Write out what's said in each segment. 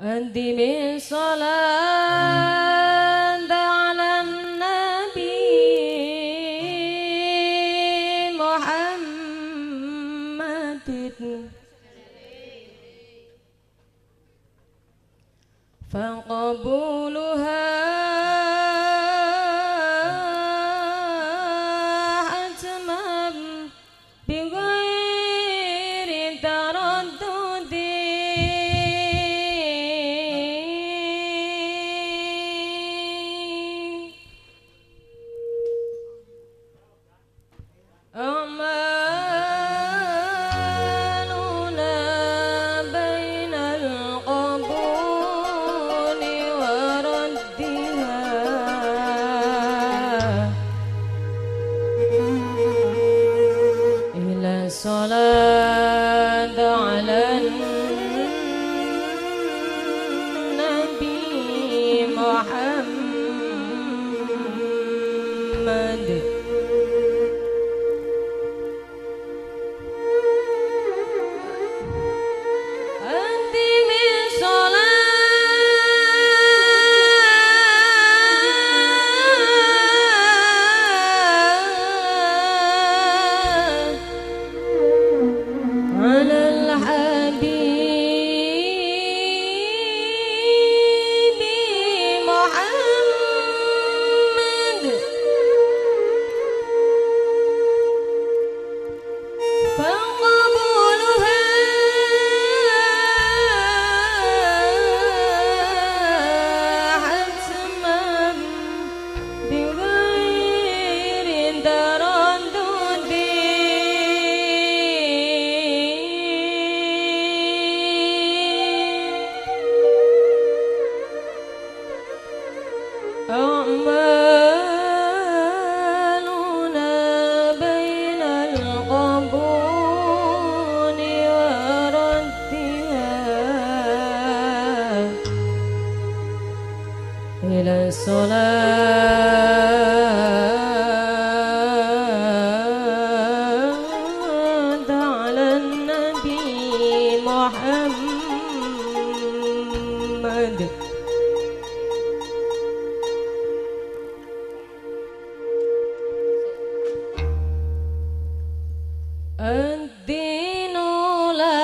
أنت من صلاة على النبي محمد فقبولها الصلاة على النبي محمد إلى الصلاة على النبي محمد الدين لنا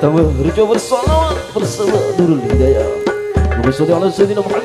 Tambah riba bersolawat bersama Nurul Hidayah. Bismillah Sayyidina Muhammad.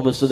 Oklahoma, so